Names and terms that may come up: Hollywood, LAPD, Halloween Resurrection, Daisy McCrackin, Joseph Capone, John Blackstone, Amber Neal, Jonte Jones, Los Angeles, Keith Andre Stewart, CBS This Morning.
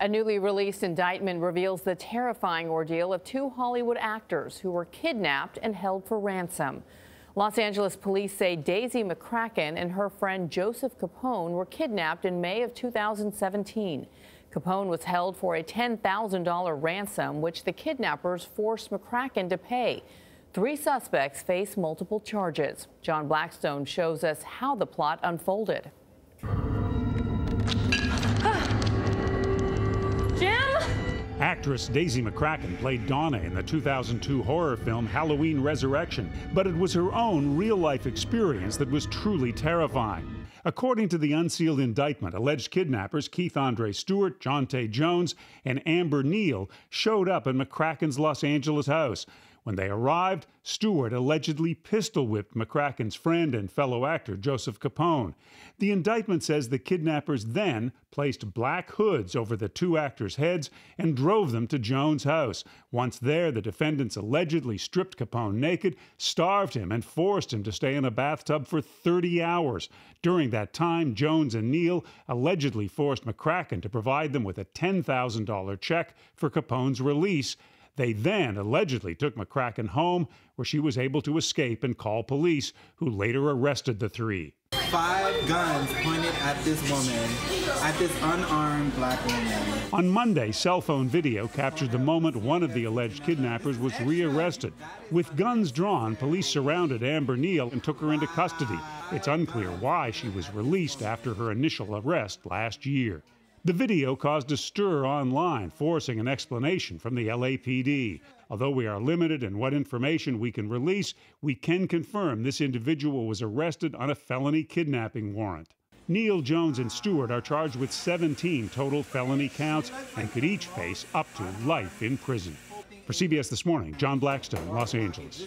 A newly released indictment reveals the terrifying ordeal of two Hollywood actors who were kidnapped and held for ransom. Los Angeles police say Daisy McCrackin and her friend Joseph Capone were kidnapped in May of 2017. Capone was held for a $10,000 ransom, which the kidnappers forced McCrackin to pay. Three suspects face multiple charges. John Blackstone shows us how the plot unfolded. Actress Daisy McCrackin played Donna in the 2002 horror film Halloween Resurrection, but it was her own real-life experience that was truly terrifying. According to the unsealed indictment, alleged kidnappers Keith Andre Stewart, Jonte Jones, and Amber Neal showed up at McCrackin's Los Angeles house. When they arrived, Stewart allegedly pistol-whipped McCrackin's friend and fellow actor Joseph Capone. The indictment says the kidnappers then placed black hoods over the two actors' heads and drove them to Jones' house. Once there, the defendants allegedly stripped Capone naked, starved him, and forced him to stay in a bathtub for 30 hours. During that time, Jones and Neal allegedly forced McCrackin to provide them with a $10,000 check for Capone's release. They then allegedly took McCrackin home, where she was able to escape and call police, who later arrested the three. 5 guns pointed at this woman, at this unarmed black woman. On Monday, cell phone video captured the moment one of the alleged kidnappers was rearrested. With guns drawn, police surrounded Amber Neal and took her into custody. It's unclear why she was released after her initial arrest last year. The video caused a stir online, forcing an explanation from the LAPD. Although we are limited in what information we can release, we can confirm this individual was arrested on a felony kidnapping warrant. Neal, Jones, and Stewart are charged with 17 total felony counts and could each face up to life in prison. For CBS This Morning, John Blackstone, Los Angeles.